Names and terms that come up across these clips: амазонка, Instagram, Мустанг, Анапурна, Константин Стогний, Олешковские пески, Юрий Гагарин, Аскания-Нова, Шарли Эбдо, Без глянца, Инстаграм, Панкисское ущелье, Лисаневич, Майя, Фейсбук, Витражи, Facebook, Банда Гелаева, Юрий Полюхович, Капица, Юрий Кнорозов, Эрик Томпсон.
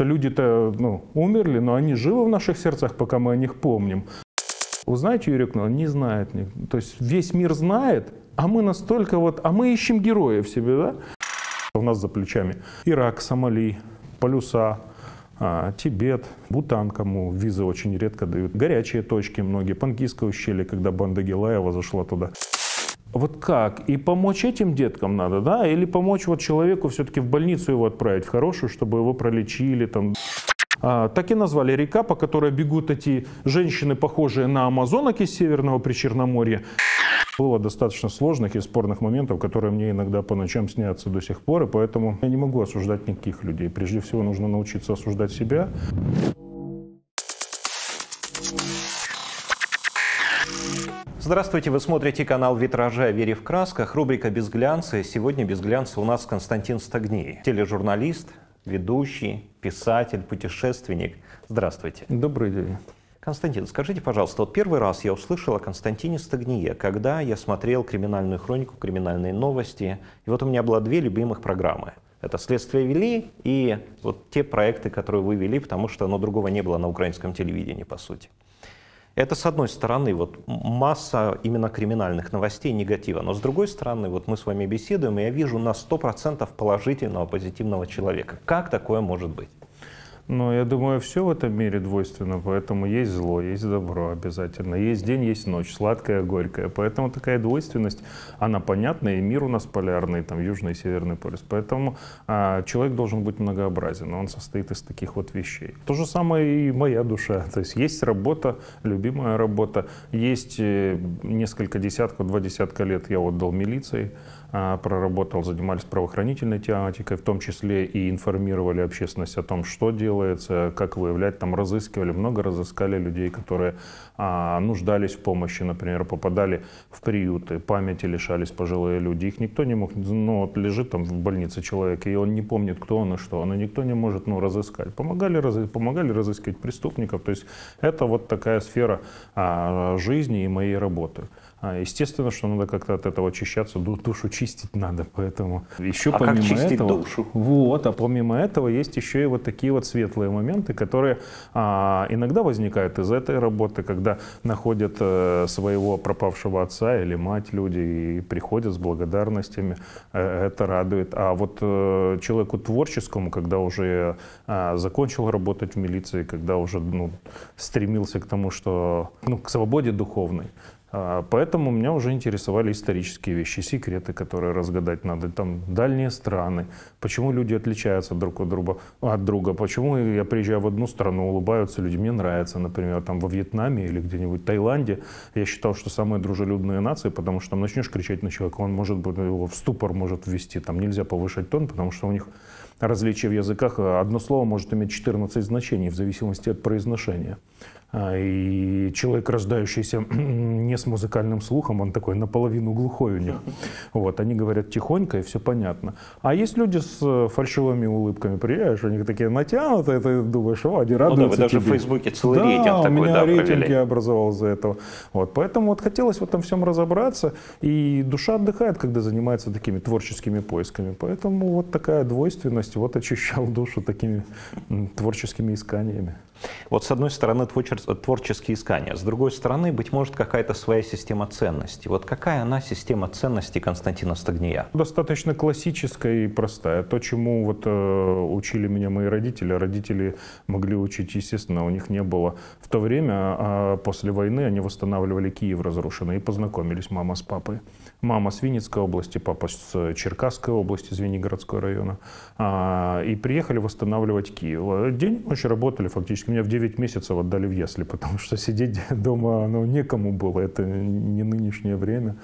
Люди-то, умерли, но они живы в наших сердцах, пока мы о них помним. Вы знаете, Юрий Кнорозов не знает. То есть весь мир знает, а мы настолько а мы ищем героев себе, да? У нас за плечами Ирак, Сомали, полюса, Тибет, Бутан, кому визы очень редко дают. Горячие точки многие, Панкисское ущелье, когда банда Гелаева зашла туда. Вот как? И помочь этим деткам надо, да? Или помочь человеку все-таки в больницу его отправить, в хорошую, чтобы его пролечили там. Так и назвали река, по которой бегут эти женщины, похожие на амазонок из Северного Причерноморья. Было достаточно сложных и спорных моментов, которые мне иногда по ночам снятся до сих пор, и поэтому я не могу осуждать никаких людей. Прежде всего нужно научиться осуждать себя. Здравствуйте, вы смотрите канал «Витражи» о вере в красках, рубрика «Без глянца». И сегодня «Без глянца» у нас Константин Стогний, тележурналист, ведущий, писатель, путешественник. Здравствуйте. Добрый день. Константин, скажите, пожалуйста, первый раз я услышал о Константине Стогние, когда я смотрел криминальную хронику, криминальные новости. И у меня было две любимых программы. Это «Следствие вели» и те проекты, которые вы вели, потому что другого не было на украинском телевидении, по сути. Это, с одной стороны, масса именно криминальных новостей, негатива. Но, с другой стороны, мы с вами беседуем, и я вижу на 100% положительного, позитивного человека. Как такое может быть? Я думаю, все в этом мире двойственно. Поэтому есть зло, есть добро обязательно. Есть день, есть ночь. Сладкое, горькое. Поэтому такая двойственность, она понятна. И мир у нас полярный, там южный и северный полюс. Поэтому человек должен быть многообразен. Он состоит из таких вещей. То же самое и моя душа. То есть есть работа, любимая работа. Есть несколько десятков, 2 десятка лет я отдал милиции. Проработал, занимались правоохранительной тематикой, в том числе и информировали общественность о том, что делается, как выявлять, разыскивали, много разыскали людей, которые нуждались в помощи, например, попадали в приюты, памяти лишались пожилые люди, их никто не мог, лежит там в больнице человек, и он не помнит, кто он и что, но никто не может, разыскать. Помогали разыскивать преступников, то есть это такая сфера жизни и моей работы. Естественно, что надо как-то от этого очищаться, душу чистить надо, поэтому еще помимо этого, помимо этого есть еще и такие светлые моменты, которые иногда возникают из этой работы, когда находят своего пропавшего отца или мать люди и приходят с благодарностями, это радует. А человеку творческому, когда уже закончил работать в милиции, когда уже стремился к тому, что к свободе духовной. Поэтому меня уже интересовали исторические вещи, секреты, которые разгадать надо, дальние страны, почему люди отличаются друг от друга, почему я приезжаю в одну страну, улыбаются люди, мне нравится, например, во Вьетнаме или где-нибудь в Таиланде, я считал, что самые дружелюбные нации, потому что начнешь кричать на человека, он может быть, его в ступор может ввести, нельзя повышать тон, потому что у них различия в языках, одно слово может иметь 14 значений в зависимости от произношения. И человек, рождающийся не с музыкальным слухом, он такой наполовину глухой у них. Они говорят тихонько, и все понятно. А есть люди с фальшивыми улыбками, приезжаешь, у них такие натянутые, ты думаешь, они радуются тебе. Даже в Фейсбуке целый рейтинг такой, у меня рейтинг я образовал из-за этого. Поэтому хотелось в этом всем разобраться, и душа отдыхает, когда занимается такими творческими поисками. Поэтому такая двойственность, очищал душу такими творческими исканиями. С одной стороны, творческие искания, с другой стороны, быть может, какая-то своя система ценностей. Какая она система ценностей Константина Стогния? Достаточно классическая и простая. То, чему учили меня мои родители. Родители могли учить, естественно, у них не было. В то время, после войны, они восстанавливали Киев разрушенный. И познакомились мама с папой. Мама с Винницкой области, папа с Черкасской области, из Звенигородского района. И приехали восстанавливать Киев. День и ночь работали фактически. Меня в 9 месяцев отдали в ясли, потому что сидеть дома некому было. Это не нынешнее время.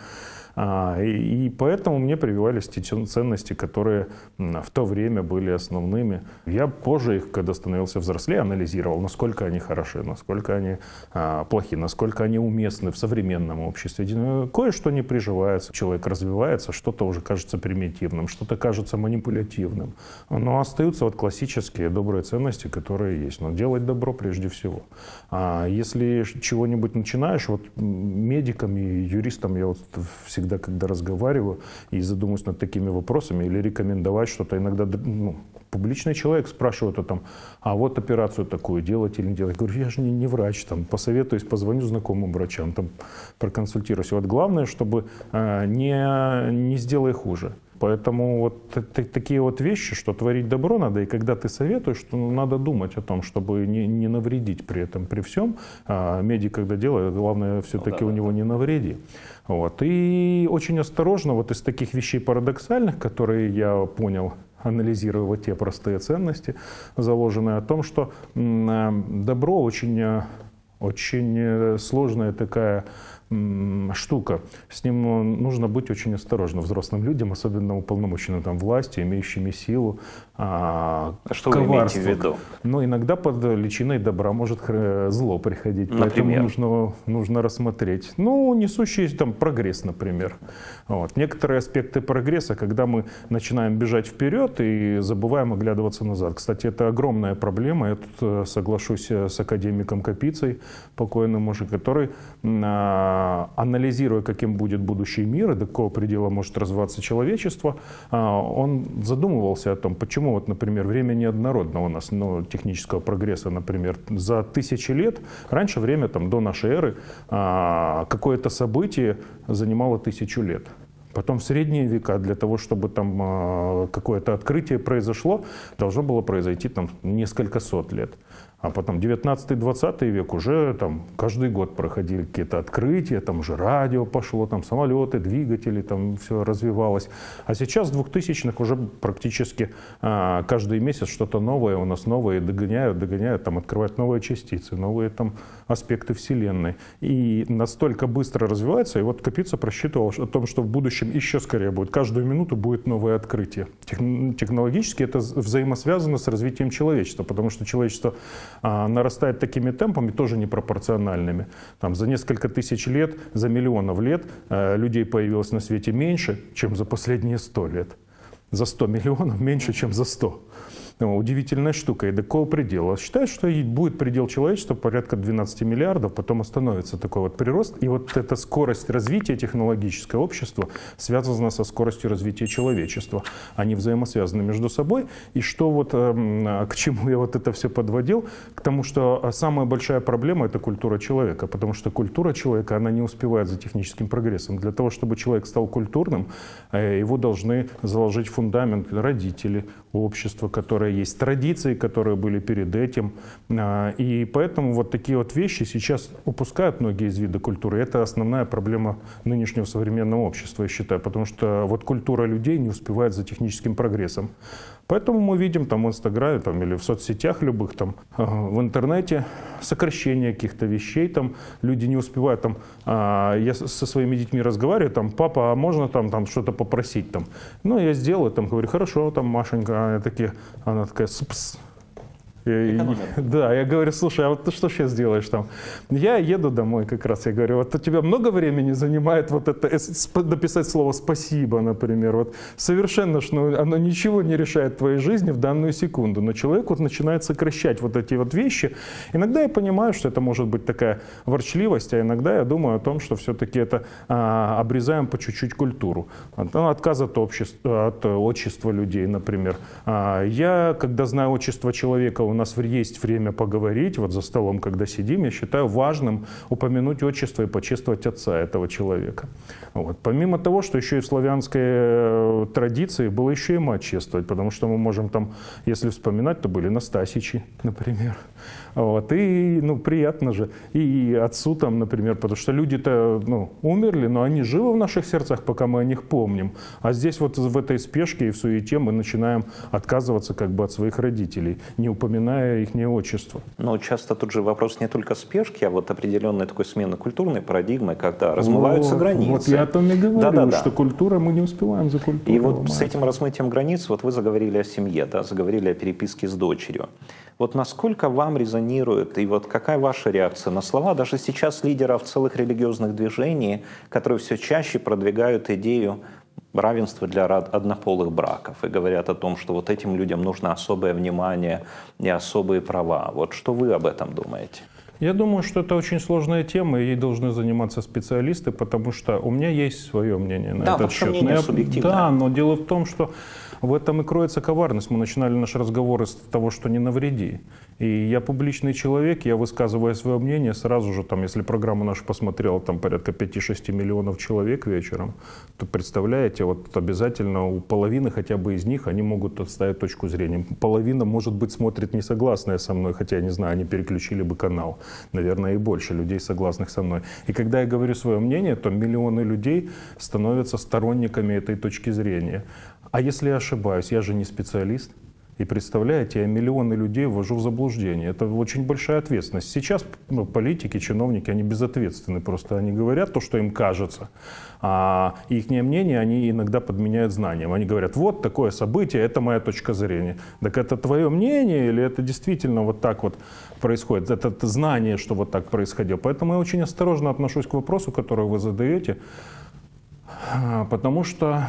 И поэтому мне прививались те ценности, которые в то время были основными. Я позже их, когда становился взрослее, анализировал, насколько они хороши, насколько они плохи, насколько они уместны в современном обществе. Кое-что не приживается, человек развивается, что-то уже кажется примитивным, что-то кажется манипулятивным. Но остаются классические добрые ценности, которые есть. Но делать добро прежде всего. Если чего-нибудь начинаешь, медиком и юристом я всегда всегда, когда разговариваю и задумываюсь над такими вопросами, или рекомендовать что-то. Иногда публичный человек спрашивает, а вот операцию такую делать или не делать. Я говорю, я же не врач, посоветуюсь, позвоню знакомым врачам, проконсультируюсь. Вот главное, чтобы не сделай хуже. Поэтому вот такие вот вещи, что творить добро надо, и когда ты советуешь, что надо думать о том, чтобы не навредить при этом, при всем. А медик, когда делает, главное, все-таки у него не навреди. Вот. И очень осторожно, вот из таких вещей парадоксальных, которые я понял, анализируя вот те простые ценности, заложенные о том, что добро очень сложная такая штука. С ним нужно быть очень осторожным взрослым людям, особенно уполномоченным власти, имеющими силу. Что вы имеете в виду? Но иногда под личиной добра может зло приходить. Например? Поэтому нужно рассмотреть. Ну, несущий прогресс, например. Вот. Некоторые аспекты прогресса, когда мы начинаем бежать вперед и забываем оглядываться назад. Кстати, это огромная проблема. Я тут соглашусь с академиком Капицей, покойным мужем, который... анализируя, каким будет будущий мир и до какого предела может развиваться человечество, он задумывался о том, почему, вот, например, время неоднородно у нас, технического прогресса, например, за тысячи лет, раньше время, до нашей эры, какое-то событие занимало 1000 лет. Потом в средние века для того, чтобы какое-то открытие произошло, должно было произойти несколько сот лет. А потом 19-20 век уже каждый год проходили какие-то открытия, уже радио пошло, самолеты, двигатели, все развивалось. А сейчас в 2000-х уже практически каждый месяц что-то новое у нас, новое догоняют, открывают новые частицы, новые аспекты Вселенной. И настолько быстро развивается, и вот Капица просчитывал о том, что в будущем еще скорее будет, каждую минуту будет новое открытие. Технологически это взаимосвязано с развитием человечества, потому что человечество... нарастает такими темпами, тоже непропорциональными. За несколько тысяч лет, за миллионов лет людей появилось на свете меньше, чем за последние 100 лет. За 100 миллионов меньше, чем за 100. Удивительная штука. И до какого предела? Считаю, что будет предел человечества порядка 12 миллиардов, потом остановится такой вот прирост. И вот эта скорость развития технологического общества связана со скоростью развития человечества. Они взаимосвязаны между собой. И что к чему я это все подводил? К тому, что самая большая проблема – это культура человека. Потому что культура человека, она не успевает за техническим прогрессом. Для того, чтобы человек стал культурным, его должны заложить фундамент родители, общество, которое есть, традиции, которые были перед этим. И поэтому вот такие вот вещи сейчас упускают многие из вида культуры. Это основная проблема нынешнего современного общества, я считаю, потому что вот культура людей не успевает за техническим прогрессом. Поэтому мы видим в Инстаграме или в соцсетях любых, в интернете сокращение каких-то вещей. Люди не успевают. Я со своими детьми разговариваю, папа, а можно что-то попросить? Ну, я сделаю, говорю, хорошо, Машенька, она такая, пс. Да, я говорю, слушай, а вот ты что сейчас делаешь ? Я еду домой как раз, я говорю, вот у тебя много времени занимает написать слово «спасибо», например, совершенно, оно ничего не решает в твоей жизни в данную секунду, но человек начинает сокращать эти вещи. Иногда я понимаю, что это может быть такая ворчливость, а иногда я думаю о том, что все-таки это обрезаем по чуть-чуть культуру. Отказ от отчества людей, например. Я, когда знаю отчество человека, у нас есть время поговорить, вот за столом, когда сидим, я считаю важным упомянуть отчество и почествовать отца этого человека. Вот. Помимо того, что еще и в славянской традиции было еще и мать чествовать, потому что мы можем если вспоминать, то были Настасичи, например. Вот. И, приятно же. И отцу например, потому что люди-то, умерли, но они живы в наших сердцах, пока мы о них помним. А здесь в этой спешке и в суете мы начинаем отказываться от своих родителей, не упоминая их отчество. Но часто тут же вопрос не только спешки, а определенной такой смены культурной парадигмы, когда размываются границы. Вот я о том и говорю, что культура, мы не успеваем за культуру. И с этим размытием границ, вы заговорили о семье, заговорили о переписке с дочерью. Вот насколько вам резонирует, и какая ваша реакция на слова, даже сейчас лидеров целых религиозных движений, которые все чаще продвигают идею равенство для однополых браков и говорят о том, что этим людям нужно особое внимание и особые права. Что вы об этом думаете? Я думаю, что это очень сложная тема, и ей должны заниматься специалисты, потому что у меня есть свое мнение на этот счет. Мнение субъективное. Да, но дело в том, что в этом и кроется коварность. Мы начинали наш разговор с того, что не навреди. И я публичный человек, я высказываю свое мнение сразу же, там, если программу нашу посмотрела там, порядка 5-6 миллионов человек вечером, то, представляете, вот обязательно у половины хотя бы из них они могут отставить точку зрения. Половина, может быть, смотрит несогласные со мной, хотя, я не знаю, они переключили бы канал. Наверное, и больше людей, согласных со мной. И когда я говорю свое мнение, то миллионы людей становятся сторонниками этой точки зрения. А если я ошибаюсь, я же не специалист. И представляете, я миллионы людей ввожу в заблуждение. Это очень большая ответственность. Сейчас политики, чиновники, они безответственны просто. Они говорят то, что им кажется. А их мнение они иногда подменяют знаниям. Они говорят, вот такое событие, это моя точка зрения. Так это твое мнение или это действительно вот так вот происходит? Это знание, что вот так происходило. Поэтому я очень осторожно отношусь к вопросу, который вы задаете. Потому что...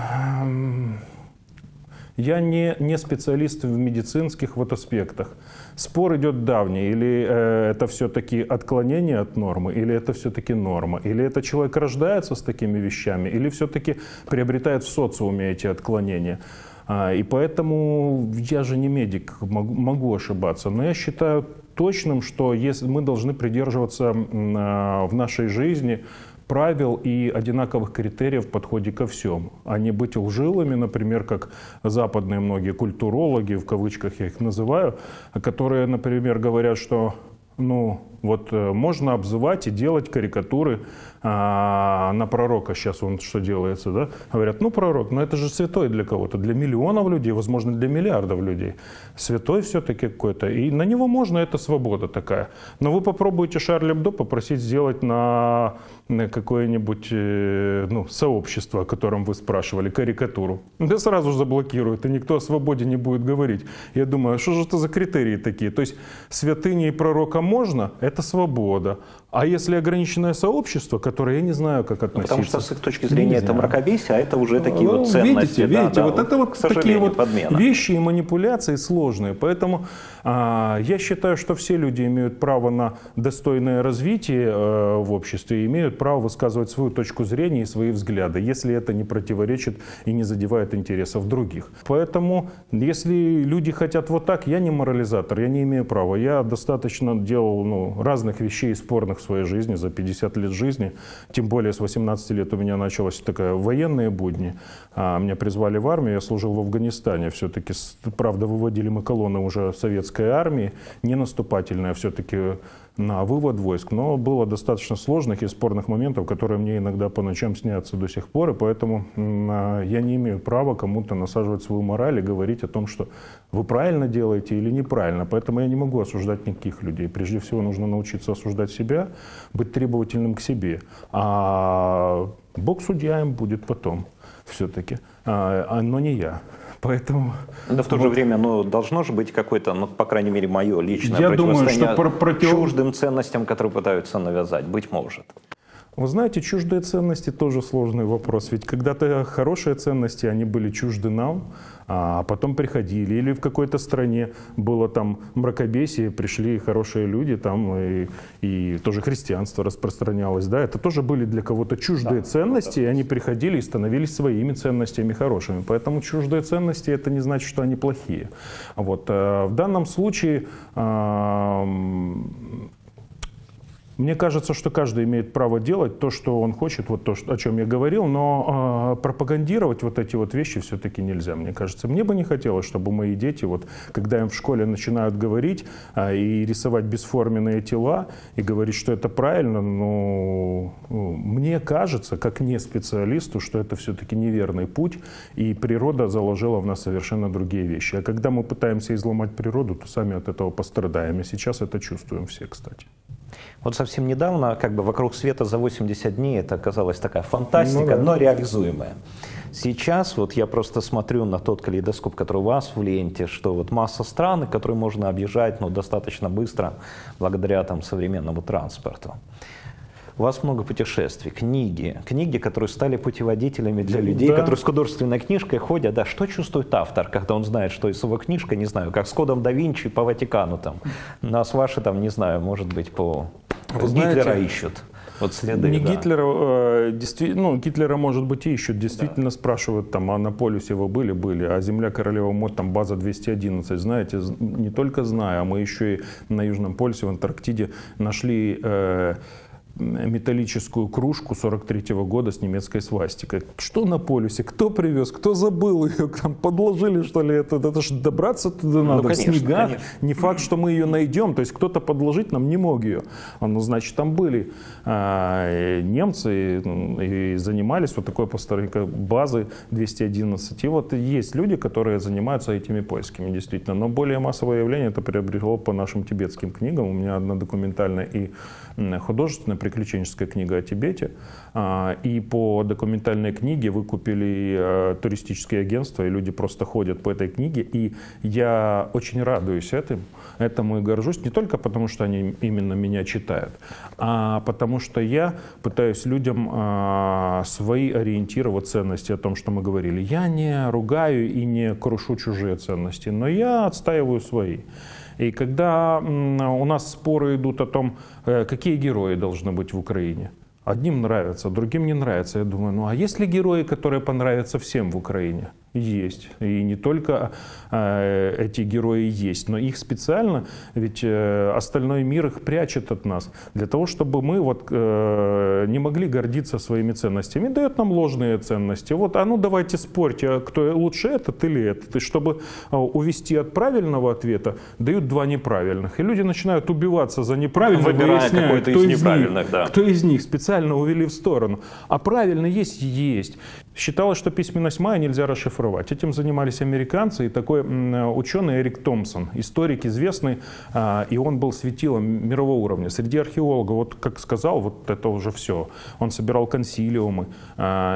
Я не специалист в медицинских вот аспектах. Спор идет давний. Или это все-таки отклонение от нормы, или это все-таки норма, или это человек рождается с такими вещами, или все-таки приобретает в социуме эти отклонения. И поэтому я же не медик, могу ошибаться, но я считаю точным, что если мы должны придерживаться в нашей жизни правил и одинаковых критериев в подходе ко всем, а не быть лживыми, например, как западные многие культурологи, в кавычках я их называю, которые, например, говорят, что ну, вот можно обзывать и делать карикатуры на пророка. Сейчас он что делается, да? Говорят, ну пророк, но это же святой для кого-то, для миллионов людей, возможно, для миллиардов людей. Святой все-таки какой-то. И на него можно, это свобода такая. Но вы попробуйте Шарли Эбдо попросить сделать на какое-нибудь ну, сообщество, о котором вы спрашивали, карикатуру. Да сразу заблокируют, и никто о свободе не будет говорить. Я думаю, что же это за критерии такие? То есть святыни и пророка можно, это свобода. А если ограниченное сообщество, которое я не знаю, как относиться. Потому что с их точки зрения это мракобесие, а это уже такие ну, вот ценности. Видите, вот это вот такие вот подмена. Вещи и манипуляции сложные. Поэтому я считаю, что все люди имеют право на достойное развитие в обществе, имеют право высказывать свою точку зрения и свои взгляды, если это не противоречит и не задевает интересов других. Поэтому, если люди хотят вот так, я не морализатор, я не имею права. Я достаточно делал разных вещей спорных в своей жизни за 50 лет жизни. Тем более с 18 лет у меня началась такая военные будни. Меня призвали в армию, я служил в Афганистане. Все-таки, правда, выводили мы колонны уже советской армии, не наступательная все-таки на вывод войск. Но было достаточно сложных и спорных моментов, которые мне иногда по ночам снятся до сих пор. И поэтому я не имею права кому-то насаживать свою мораль и говорить о том, что вы правильно делаете или неправильно. Поэтому я не могу осуждать никаких людей. Прежде всего нужно научиться осуждать себя, быть требовательным к себе. А Бог судья им будет потом все-таки, но не я. Поэтому, да в то же время, ну, должно же быть какое-то, ну, по крайней мере, мое личное противостояние чуждым ценностям, которые пытаются навязать, быть может. Вы знаете, чуждые ценности тоже сложный вопрос. Ведь когда-то хорошие ценности, они были чужды нам, а потом приходили. Или в какой-то стране было там мракобесие, пришли хорошие люди, там и тоже христианство распространялось. Да? Это тоже были для кого-то чуждые ценности, и они приходили и становились своими ценностями хорошими. Поэтому чуждые ценности, это не значит, что они плохие. Вот. В данном случае... Мне кажется, что каждый имеет право делать то, что он хочет, вот то, о чем я говорил, но пропагандировать вот эти вот вещи все-таки нельзя, мне кажется. Мне бы не хотелось, чтобы мои дети, вот, когда им в школе начинают говорить и рисовать бесформенные тела, и говорить, что это правильно, но мне кажется, как не специалисту, что это все-таки неверный путь, и природа заложила в нас совершенно другие вещи. А когда мы пытаемся изломать природу, то сами от этого пострадаем, и сейчас это чувствуем все, кстати. Вот совсем недавно, как бы «Вокруг света за 80 дней» это оказалась такая фантастика, но реализуемая. Сейчас вот я просто смотрю на тот калейдоскоп, который у вас в ленте, что вот масса стран, которые можно объезжать, но достаточно быстро, благодаря там современному транспорту. У вас много путешествий, книги, которые стали путеводителями для людей, которые с художественной книжкой ходят. Да, что чувствует автор, когда он знает, что из его книжка, не знаю, как с Кодом да Винчи по Ватикану там, нас ваши там, не знаю, может быть, по Вы знаете, Гитлера ищут. Вот следы, не да. Гитлера, ну, Гитлера, может быть, и ищут. Действительно, да. Спрашивают, там, а на полюсе его были-были, а земля Королева Мод, там, база 211. Знаете, не только знаю, а мы еще и на Южном полюсе, в Антарктиде, нашли металлическую кружку 43-го года с немецкой свастикой. Что на полюсе? Кто привез? Кто забыл ее? Там подложили, что ли? Это же добраться туда надо, ну, конечно, в снегах. Конечно. Не факт, что мы ее найдем. То есть кто-то подложить нам не мог ее. Ну, значит, там были немцы и занимались вот такой постройкой базы 211. И вот есть люди, которые занимаются этими поисками, действительно. Но более массовое явление это приобрело по нашим тибетским книгам. У меня одна документальная и художественная приключенческая книга о Тибете, и по документальной книге выкупили туристические агентства, и люди просто ходят по этой книге, и я очень радуюсь этому и горжусь, не только потому, что они именно меня читают, а потому что я пытаюсь людям свои ориентиры, вот ценности, о том, что мы говорили. Я не ругаю и не крушу чужие ценности, но я отстаиваю свои. И когда у нас споры идут о том, какие герои должны быть в Украине. Одним нравятся, другим не нравятся. Я думаю, ну а есть ли герои, которые понравятся всем в Украине? Есть. И не только эти герои есть, но их специально, ведь остальной мир их прячет от нас, для того, чтобы мы вот, не могли гордиться своими ценностями. Дает нам ложные ценности. Вот, а ну давайте спорьте, кто лучше, этот или этот. И чтобы увести от правильного ответа, дают два неправильных. И люди начинают убиваться за неправильных, выясняя, кто из них специально увели в сторону. А правильный есть и есть. Считалось, что письменность майя нельзя расшифровать. Этим занимались американцы. И такой ученый Эрик Томпсон, историк известный, и он был светилом мирового уровня. Среди археологов, вот как сказал, вот это уже все. Он собирал консилиумы.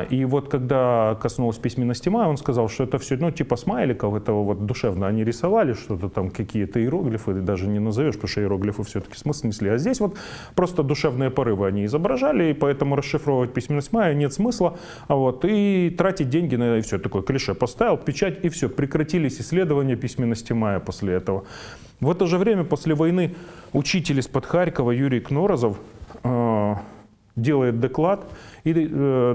И вот когда коснулось письменности майя, он сказал, что это все, ну типа смайликов, этого вот душевно. Они рисовали что-то там, какие-то иероглифы, даже не назовешь, потому что иероглифы все-таки смысл несли. А здесь вот просто душевные порывы они изображали, и поэтому расшифровывать письменность майя нет смысла. Вот, и тратить деньги на и все такое клише. Поставил печать и все. Прекратились исследования письменности майя после этого. В это же время после войны учитель из-под Харькова Юрий Кнорозов делает доклад и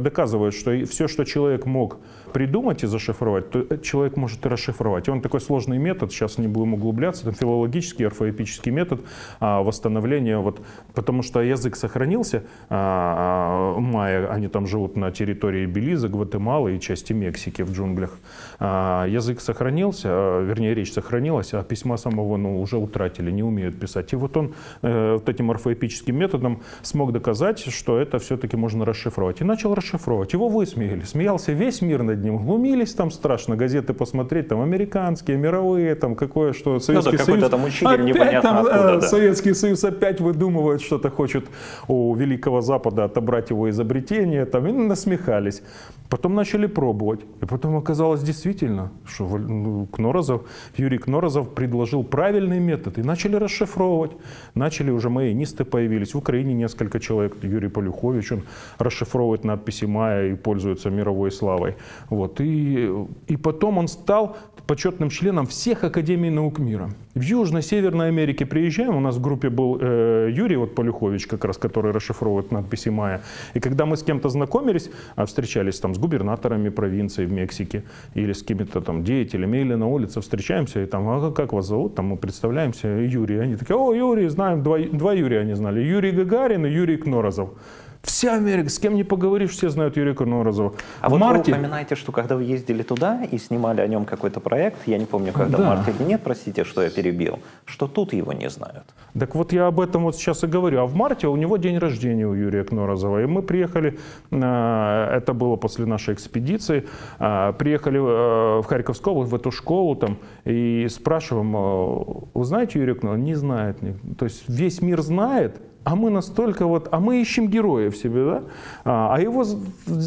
доказывает, что все, что человек мог придумать и зашифровать, то человек может и расшифровать. И он такой сложный метод, сейчас не будем углубляться, там филологический, орфоэпический метод восстановления, вот, потому что язык сохранился, майя, они там живут на территории Белиза, Гватемалы и части Мексики в джунглях. Язык сохранился, вернее, речь сохранилась, а письма самого уже утратили, не умеют писать. И вот он вот этим орфоэпическим методом смог доказать, что это все-таки можно расшифровать. И начал расшифровать. Его высмеяли. Смеялся весь мир над ним. Глумились там страшно. Газеты посмотреть, там американские, мировые, там какое что. Советский Союз. Какой-то там учитель опять, непонятно там, откуда. Да. Советский Союз опять выдумывает что-то, хочет у Великого Запада отобрать его изобретение. Там, и насмехались. Потом начали пробовать. И потом оказалось действительно, что Юрий Кнорозов предложил правильный метод. И начали расшифровывать. Начали уже майянисты появились. В Украине несколько человек. Юрий Полюхович, он расшифровывает надписи майя и пользуется мировой славой. Вот. И потом он стал почетным членом всех Академий наук мира. В Южной, Северной Америке приезжаем, у нас в группе был Юрий вот, Полюхович, как раз, который расшифровывает надписи майя. И когда мы с кем-то знакомились, встречались там с губернаторами провинции в Мексике или с какими-то там деятелями, или на улице встречаемся, и там, а как вас зовут, там мы представляемся, Юрий. Они такие, о, Юрий, знаем, два Юрия они знали, Юрий Гагарин и Юрий Кнорозов. Вся Америка, с кем не поговоришь, все знают Юрия Кнорозова. А вот вы упоминаете, что когда вы ездили туда и снимали о нем какой-то проект, я не помню, когда в марте или нет, простите, что я перебил, что тут его не знают. Так вот я об этом вот сейчас и говорю. А в марте у него день рождения у Юрия Кнорозова. И мы приехали, это было после нашей экспедиции, приехали в Харьковскую область, в эту школу там, и спрашиваем, вы знаете Юрия Кнорозова? Не знает. То есть весь мир знает. А мы настолько вот, а мы ищем героя в себе, да? А его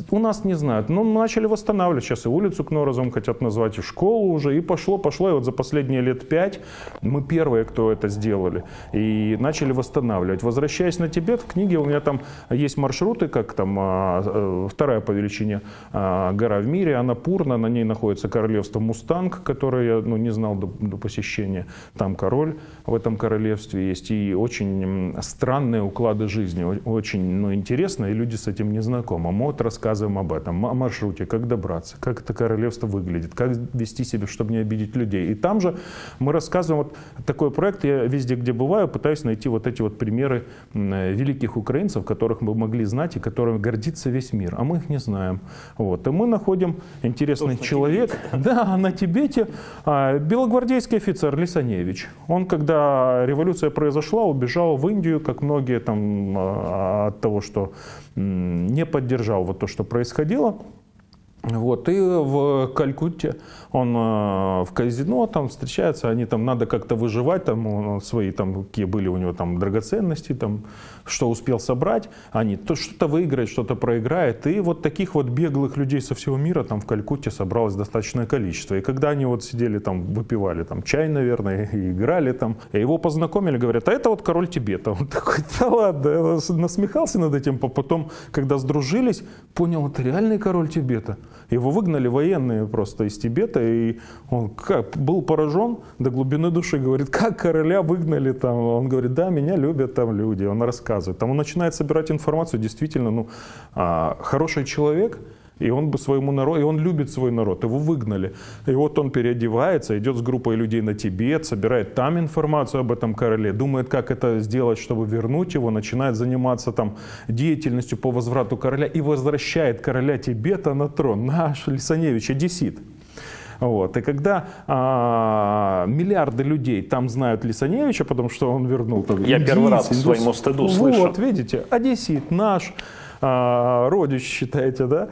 у нас не знают. Но мы начали восстанавливать. Сейчас и улицу Кнорозом хотят назвать, и школу уже. И пошло. И вот за последние лет 5 мы первые, кто это сделали. И начали восстанавливать. Возвращаясь на Тибет, в книге у меня там есть маршруты, как там вторая по величине гора в мире, Анапурна. На ней находится королевство Мустанг, которое я не знал до посещения. Там король в этом королевстве есть. И очень странно. странные уклады жизни, очень интересные, и люди с этим не знакомы. Мы вот рассказываем об этом, о маршруте, как добраться, как это королевство выглядит, как вести себя, чтобы не обидеть людей. И там же мы рассказываем вот такой проект, я везде, где бываю, пытаюсь найти вот эти вот примеры великих украинцев, которых мы могли знать и которыми гордится весь мир, а мы их не знаем. Вот. И мы находим интересный человек, да, на Тибете, белогвардейский офицер Лисаневич. Он, когда революция произошла, убежал в Индию, как многие там, от того, что не поддержал вот то, что происходило. Вот, и в Калькутте он в казино там встречается, они там надо как-то выживать, там свои там какие были у него там драгоценности, там что успел собрать, они то что-то выиграет, что-то проиграет, и вот таких вот беглых людей со всего мира там в Калькутте собралось достаточное количество, и когда они вот сидели там, выпивали там чай, наверное, и играли там, и его познакомили, говорят, а это вот король Тибета, он такой, да ладно, насмехался над этим, потом, когда сдружились, понял, это реальный король Тибета. Его выгнали военные просто из Тибета, и он как, был поражен до глубины души, говорит, как короля выгнали там, он говорит, да, меня любят там люди, он рассказывает, там он начинает собирать информацию, действительно, ну, хороший человек, и он бы своему народу, и он любит свой народ, его выгнали. И вот он переодевается, идет с группой людей на Тибет, собирает там информацию об этом короле, думает, как это сделать, чтобы вернуть его, начинает заниматься там деятельностью по возврату короля и возвращает короля Тибета на трон. Наш Лисаневич одессит. Вот. И когда миллиарды людей там знают Лисаневича, потому что он вернул... Там, я первый раз к своему стыду слышу. Вот, видите, одессит наш... родич, считаете, да,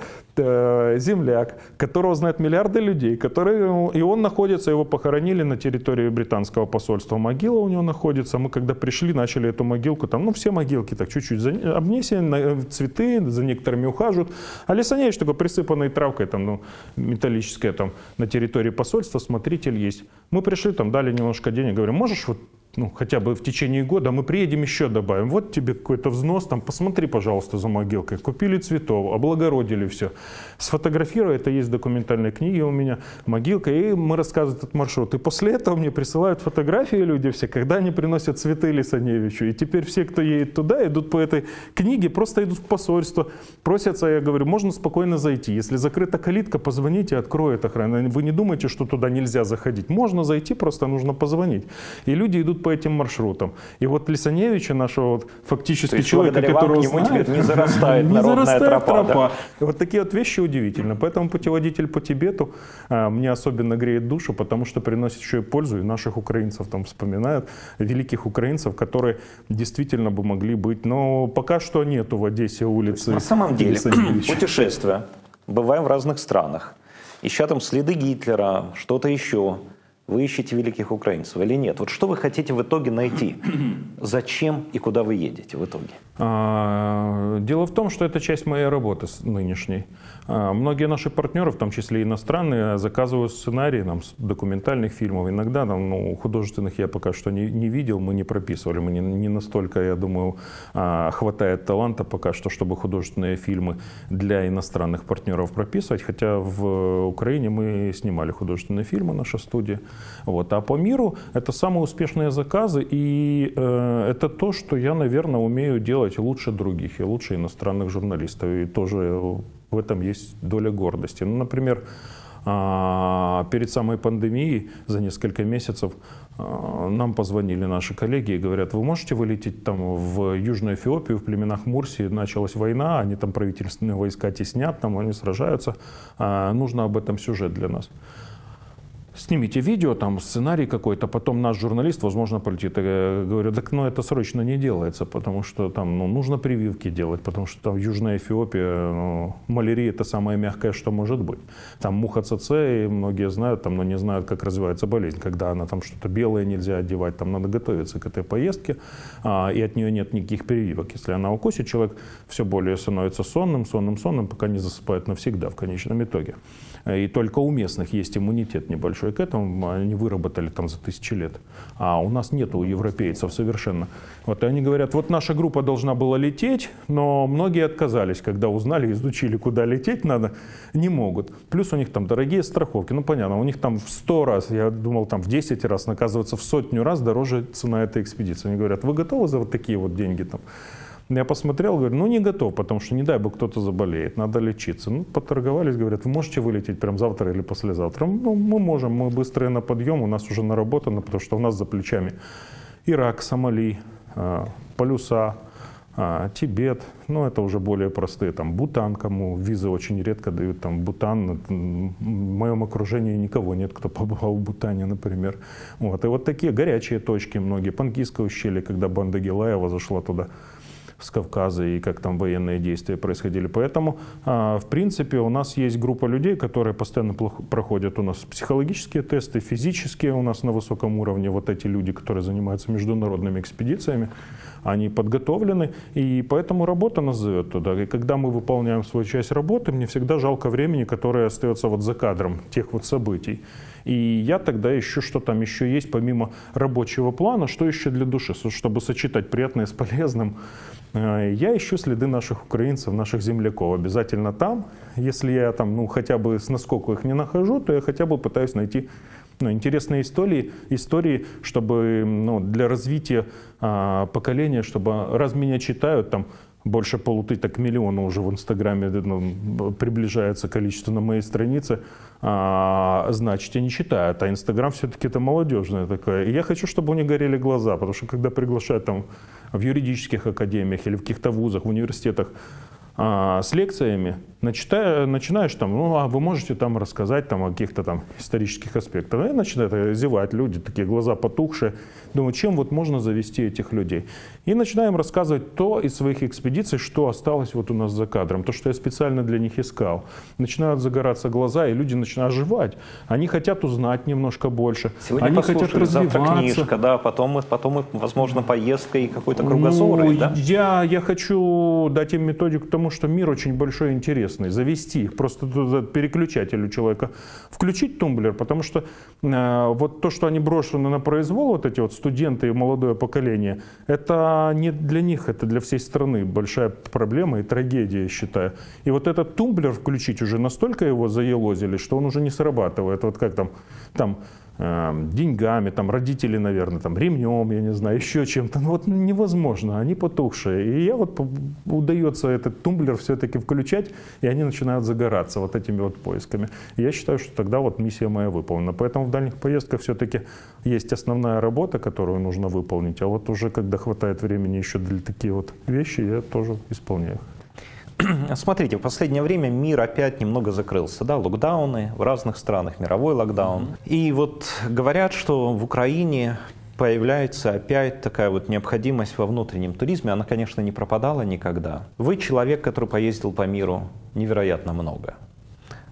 земляк, которого знают миллиарды людей, которые, и он находится, его похоронили на территории британского посольства, могила у него находится, мы когда пришли, начали эту могилку, там, ну, все могилки так чуть-чуть обнесены, цветы, за некоторыми ухаживают, а Лисаневич такой присыпанный травкой, там, ну, металлическая, там, на территории посольства смотритель есть. Мы пришли, там, дали немножко денег, говорим, можешь вот, ну, хотя бы в течение года, мы приедем еще добавим, вот тебе какой-то взнос, там, посмотри, пожалуйста, за могилкой, купили цветов, облагородили все, сфотографировали, это есть в документальной книге у меня, могилка, и мы рассказываем этот маршрут. И после этого мне присылают фотографии люди все, когда они приносят цветы Лисаневичу, и теперь все, кто едет туда, идут по этой книге, просто идут в посольство, просятся, я говорю, можно спокойно зайти, если закрыта калитка, позвоните, откроет охрана, вы не думаете, что туда нельзя заходить, можно зайти, просто нужно позвонить, и люди идут по этим маршрутам. И вот Лисаневича, нашего вот фактически человека, которого знает, не зарастает народная тропа. Вот такие вот вещи удивительны. Поэтому путеводитель по Тибету мне особенно греет душу, потому что приносит еще и пользу, и наших украинцев там вспоминают, великих украинцев, которые действительно бы могли быть. Но пока что нету в Одессе улицы. На самом деле, путешествия. Бываем в разных странах. Ища там следы Гитлера, что-то еще. Вы ищете великих украинцев или нет? Вот что вы хотите в итоге найти? Зачем и куда вы едете в итоге? Дело в том, что это часть моей работы нынешней. Многие наши партнеры, в том числе иностранные, заказывают сценарии нам, документальных фильмов. Иногда там, ну, художественных я пока что не видел, мы не прописывали. Мы не настолько, я думаю, хватает таланта пока что, чтобы художественные фильмы для иностранных партнеров прописывать. Хотя в Украине мы снимали художественные фильмы, наша студия. Вот. А по миру это самые успешные заказы, и это то, что я, наверное, умею делать лучше других и лучше иностранных журналистов. И тоже в этом есть доля гордости. Ну, например, перед самой пандемией за несколько месяцев нам позвонили наши коллеги и говорят, вы можете вылететь там в Южную Эфиопию, в племенах Мурси, началась война, они там правительственные войска теснят, там они сражаются, нужно об этом сюжет для нас. Снимите видео, там сценарий какой-то, потом наш журналист, возможно, полетит. Я говорю, так, ну, это срочно не делается, потому что там, ну, нужно прививки делать, потому что там Южная Эфиопия, ну, малярия – это самое мягкое, что может быть. Там муха ЦЦ, и многие знают, там, но не знают, как развивается болезнь, когда она там что-то белое нельзя одевать, там надо готовиться к этой поездке, и от нее нет никаких прививок. Если она укусит, человек все более становится сонным, пока не засыпает навсегда в конечном итоге. И только у местных есть иммунитет небольшой. приведшие к этому, они выработали там за тысячи лет. А у нас нет у европейцев совершенно. Вот, и они говорят, вот наша группа должна была лететь, но многие отказались, когда узнали, изучили, куда лететь надо, не могут. Плюс у них там дорогие страховки. Ну, понятно, у них там в 100 раз, я думал, там в 10 раз, оказывается, в 100 раз дороже цена этой экспедиции. Они говорят, вы готовы за вот такие вот деньги там? Я посмотрел, говорю, ну не готов, потому что не дай бог кто-то заболеет, надо лечиться. Ну, поторговались, говорят, вы можете вылететь прям завтра или послезавтра? Ну, мы можем, мы быстрые на подъем, у нас уже наработано, потому что у нас за плечами Ирак, Сомали, полюса, Тибет, ну это уже более простые, там Бутан, кому визы очень редко дают, там Бутан, в моем окружении никого нет, кто побывал в Бутане, например. Вот, и вот такие горячие точки многие, Панкисское ущелье, когда банда Гелаева зашла туда с Кавказа и как там военные действия происходили. Поэтому, в принципе, у нас есть группа людей, которые постоянно проходят у нас психологические тесты, физические у нас на высоком уровне. Вот эти люди, которые занимаются международными экспедициями, они подготовлены, и поэтому работа нас зовет туда. И когда мы выполняем свою часть работы, мне всегда жалко времени, которое остается вот за кадром тех вот событий. И я тогда ищу, что там еще есть, помимо рабочего плана, что еще для души, чтобы сочетать приятное с полезным. Я ищу следы наших украинцев, наших земляков. Обязательно там. Если я там, ну, хотя бы с наскоку их не нахожу, то я хотя бы пытаюсь найти, ну, интересные истории, чтобы, ну, для развития поколения, чтобы раз меня читают, там больше 1,5 миллиона уже в Инстаграме, ну, приближается количество на моей странице, значит, я не читаю. А Инстаграм все-таки это молодежное такое. И я хочу, чтобы у них горели глаза, потому что когда приглашают там в юридических академиях или в каких-то вузах, в университетах с лекциями, начинаешь там, ну, а вы можете там рассказать там о каких-то там исторических аспектах. И начинают зевать люди, такие глаза потухшие. Думаю, чем вот можно завести этих людей? И начинаем рассказывать то из своих экспедиций, что осталось вот у нас за кадром, то, что я специально для них искал. Начинают загораться глаза, и люди начинают оживать. Они хотят узнать немножко больше. Сегодня они хотят развиваться. Завтра книжка, да, потом, возможно, поездка и какой-то кругозор. Ну, да? я хочу дать им методику, потому что мир очень большой и интересный. Завести их, просто переключатель у человека. Включить тумблер, потому что вот то, что они брошены на произвол, вот эти вот студенты и молодое поколение, это не для них, это для всей страны большая проблема и трагедия, я считаю. И вот этот тумблер включить уже настолько его заелозили, что он уже не срабатывает. Вот как там деньгами, там родители, наверное, там ремнем, я не знаю, еще чем-то. Ну вот невозможно, они потухшие. И я вот удается этот тумблер все-таки включать, и они начинают загораться вот этими вот поисками. И я считаю, что тогда вот миссия моя выполнена. Поэтому в дальних поездках все-таки есть основная работа, которую нужно выполнить. А вот уже когда хватает времени еще для такие вот вещи, я тоже исполняю. Смотрите, в последнее время мир опять немного закрылся, да, локдауны в разных странах, мировой локдаун. И вот говорят, что в Украине появляется опять такая вот необходимость во внутреннем туризме, она, конечно, не пропадала никогда. Вы человек, который поездил по миру невероятно много.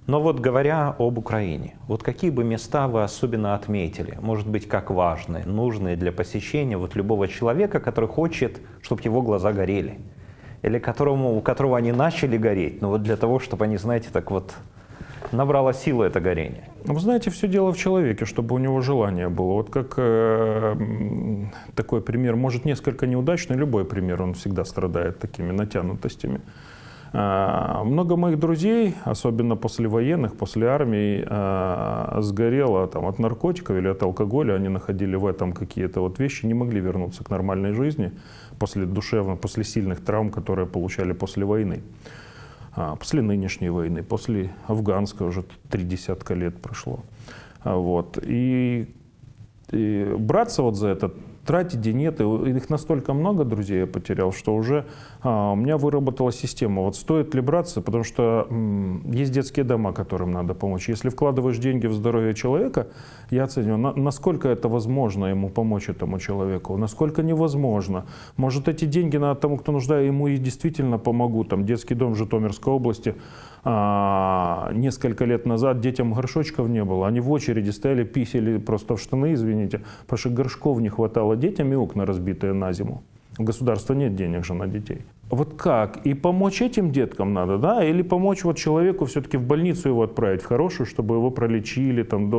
Но вот говоря об Украине, вот какие бы места вы особенно отметили, может быть, как важные, нужные для посещения вот любого человека, который хочет, чтобы его глаза горели? Или у которого они начали гореть, но вот для того, чтобы они, знаете, так вот набрало силу это горение. Вы знаете, все дело в человеке, чтобы у него желание было. Вот как такой пример, может, несколько неудачный, любой пример, он всегда страдает такими натянутостями. Много моих друзей, особенно после военных, после армии, сгорело там от наркотиков или от алкоголя. Они находили в этом какие-то вот вещи, не могли вернуться к нормальной жизни после сильных травм, которые получали после войны. После нынешней войны, после афганской, уже 30 лет прошло. Вот. И браться вот за это, тратить денег, их настолько много, друзей, я потерял, что уже у меня выработалась система. Вот стоит ли браться, потому что есть детские дома, которым надо помочь. Если вкладываешь деньги в здоровье человека, я оцениваю, насколько это возможно ему помочь, этому человеку, насколько невозможно. Может, эти деньги надо тому, кто нуждается, ему и действительно помогу. Там детский дом в Житомирской области несколько лет назад детям горшочков не было. Они в очереди стояли, писали просто в штаны, извините, потому что горшков не хватало детям и окна разбитые на зиму. У государства нет денег же на детей. Вот как? И помочь этим деткам надо, да? Или помочь вот человеку все-таки в больницу его отправить, в хорошую, чтобы его пролечили, там,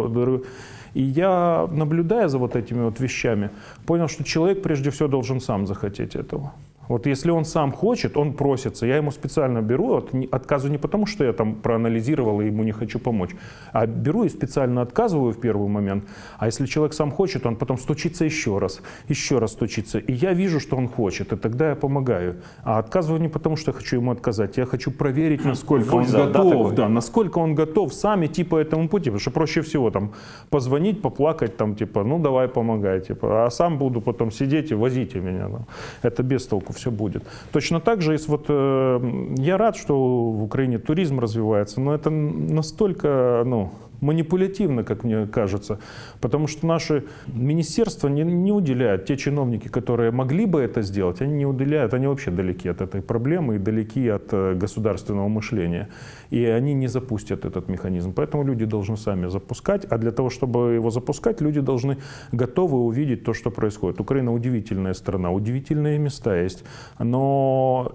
И я, наблюдая за вот этими вот вещами, понял, что человек прежде всего должен сам захотеть этого. Вот если он сам хочет, он просится. Я ему специально беру, отказу не потому, что я там проанализировал и ему не хочу помочь, а беру и специально отказываю в первый момент. А если человек сам хочет, он потом стучится еще раз стучится. И я вижу, что он хочет, и тогда я помогаю. А отказываю не потому, что я хочу ему отказать, я хочу проверить, насколько он готов, да, насколько он готов сам идти по этому пути. Потому что проще всего там позвонить, поплакать, там типа, ну давай помогай, типа, а сам буду потом сидеть и возите меня. Это без толку. Все будет. Точно так же, вот, я рад, что в Украине туризм развивается, но это настолько манипулятивно, как мне кажется, потому что наши министерства не уделяют, те чиновники, которые могли бы это сделать, они не уделяют, они вообще далеки от этой проблемы и далеки от государственного мышления. И они не запустят этот механизм. Поэтому люди должны сами запускать, а для того, чтобы его запускать, люди должны готовы увидеть то, что происходит. Украина удивительная страна, удивительные места есть, но...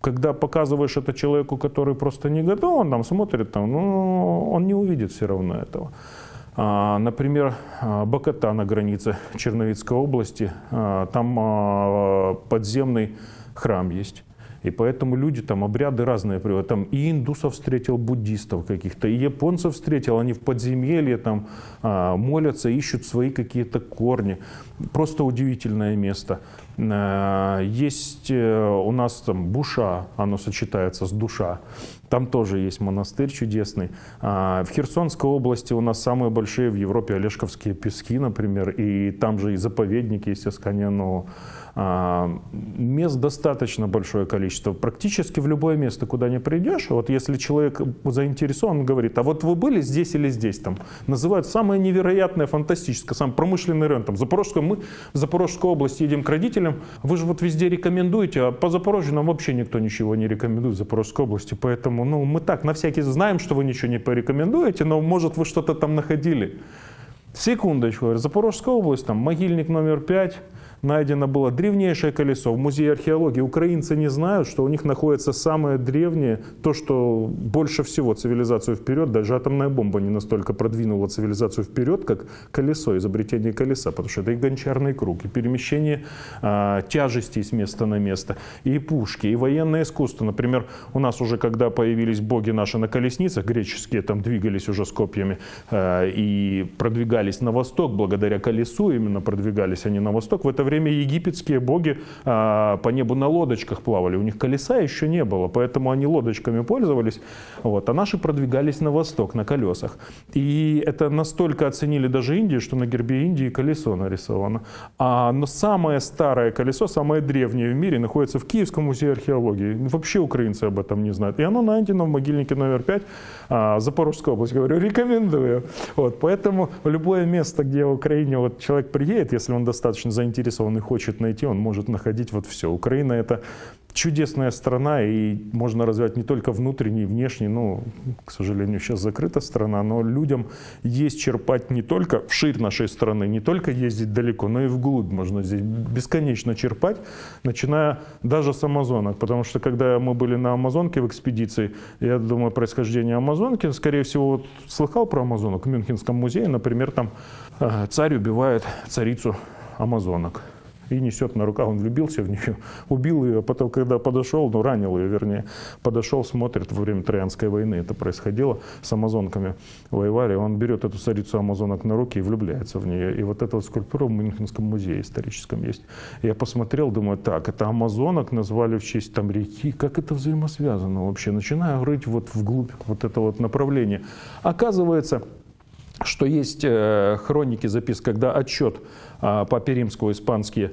Когда показываешь это человеку, который просто не готов, он там смотрит, там, ну, он не увидит все равно этого. Например, Бокота на границе Черновицкой области, там подземный храм есть. И поэтому люди там обряды разные приводят. Там и индусов встретил, буддистов каких-то, и японцев встретил. Они в подземелье там молятся, ищут свои какие-то корни. Просто удивительное место. Есть у нас там Буша, оно сочетается с Душа. Там тоже есть монастырь чудесный. В Херсонской области у нас самые большие в Европе Олешковские пески, например. И там же и заповедник есть, Аскания-Нова. Мест достаточно большое количество. Практически в любое место, куда не придешь, вот если человек заинтересован, он говорит, а вот вы были здесь или здесь? Там называют самое невероятное, фантастическое, сам промышленный район. Там, мы в Запорожской области едем к родителям, вы же вот везде рекомендуете, а по Запорожью нам вообще никто ничего не рекомендует в Запорожской области. Поэтому мы так на всякий знаем, что вы ничего не порекомендуете, но может вы что-то там находили. Секундочку, Запорожская область, там могильник номер 5, найдено было древнейшее колесо. В музее археологии украинцы не знают, что у них находится самое древнее, то, что больше всего цивилизацию вперед, даже атомная бомба не настолько продвинула цивилизацию вперед, как колесо, изобретение колеса, потому что это и гончарный круг, и перемещение тяжестей с места на место, и пушки, и военное искусство. Например, у нас уже, когда появились боги наши на колесницах, греческие там двигались уже с копьями и продвигались на восток, благодаря колесу именно продвигались они на восток. В это время египетские боги по небу на лодочках плавали. У них колеса еще не было, поэтому они лодочками пользовались. Вот. А наши продвигались на восток, на колесах. И это настолько оценили даже Индию, что на гербе Индии колесо нарисовано. Но самое старое колесо, самое древнее в мире, находится в Киевском музее археологии. Вообще украинцы об этом не знают. И оно найдено в могильнике номер 5, Запорожской области. Говорю, рекомендую. Вот. Поэтому любое место, где в Украине вот человек приедет, если он достаточно заинтересован, он и хочет найти, он может находить вот все. Украина — это чудесная страна, и можно развивать не только внутренний, внешний, к сожалению, сейчас закрыта страна, но людям есть черпать не только вширь нашей страны, не только ездить далеко, но и вглубь можно здесь бесконечно черпать, начиная даже с амазонок, потому что когда мы были на амазонке в экспедиции, я думаю, происхождение амазонки, скорее всего, вот слыхал про амазонок в Мюнхенском музее, например, там царь убивает царицу амазонок и несет на руках, он влюбился в нее, убил ее, а потом, когда подошел, ранил ее, вернее, подошел, смотрит, во время Троянской войны это происходило, с амазонками воевали, он берет эту царицу амазонок на руки и влюбляется в нее. И вот эта вот скульптура в Мюнхенском музее историческом есть. Я посмотрел, думаю, так, это амазонок назвали в честь там реки, как это взаимосвязано вообще? Начинаю рыть вот вглубь вот это вот направление. Оказывается, что есть хроники записок, когда отчет по-перимски испанские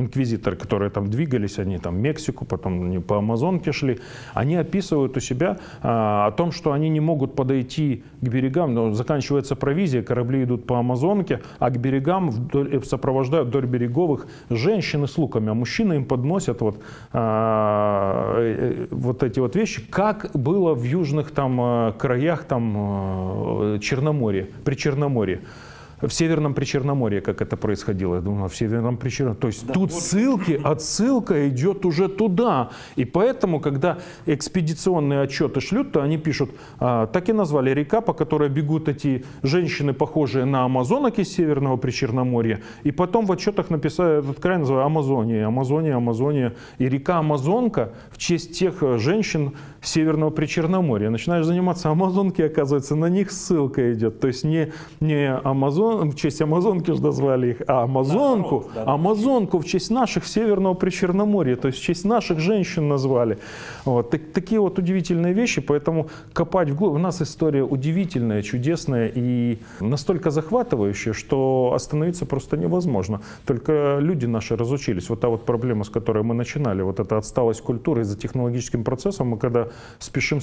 инквизиторы, которые там двигались, они там в Мексику, потом они по Амазонке шли, они описывают у себя о том, что они не могут подойти к берегам, но заканчивается провизия, корабли идут по Амазонке, а к берегам сопровождают вдоль береговых женщины с луками, а мужчины им подносят вот эти вот вещи, как было в южных там краях там Черноморья, при Черноморье. в Северном Причерноморье, как это происходило. Я думаю, в Северном Причерноморье. То есть да, тут вот ссылки, отсылка идет уже туда. И поэтому, когда экспедиционные отчеты шлют, то они пишут, так и назвали река, по которой бегут эти женщины, похожие на амазонок из Северного Причерноморья. И потом в отчетах написали, этот край называют Амазония, Амазония, Амазония. И река Амазонка в честь тех женщин Северного Причерноморья. Начинаешь заниматься амазонки, оказывается, на них ссылка идет. То есть не Амазон, в честь амазонки же назвали их, а амазонку, да, да, амазонку в честь наших Северного Причерноморья, то есть в честь наших женщин назвали. Вот. Такие вот удивительные вещи, поэтому копать вглубь. У нас история удивительная, чудесная и настолько захватывающая, что остановиться просто невозможно. Только люди наши разучились. Вот та вот проблема, с которой мы начинали, вот эта отсталость культуры за технологическим процессом, мы когда спешим,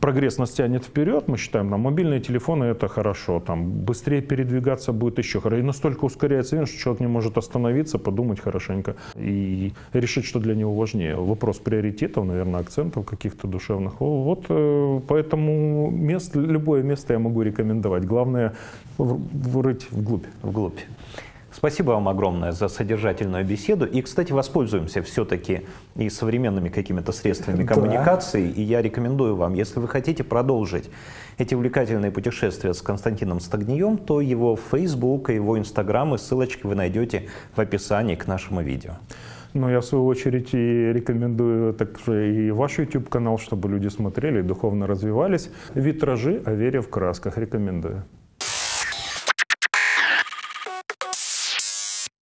прогресс нас тянет вперед, мы считаем, нам мобильные телефоны — это хорошо, там быстрее передвигаться будет еще хорошо. И настолько ускоряется время, что человек не может остановиться, подумать хорошенько и решить, что для него важнее. Вопрос приоритетов, наверное, акцентов каких-то душевных. Вот поэтому любое место я могу рекомендовать. Главное — врыть вглубь. Спасибо вам огромное за содержательную беседу. И, кстати, воспользуемся все-таки и современными какими-то средствами коммуникации. Да. И я рекомендую вам, если вы хотите продолжить эти увлекательные путешествия с Константином Стогнием, то его Facebook, его Instagram и ссылочки вы найдете в описании к нашему видео. Но я, в свою очередь, и рекомендую также и ваш YouTube-канал, чтобы люди смотрели и духовно развивались. «Витражи. О вере в красках». Рекомендую.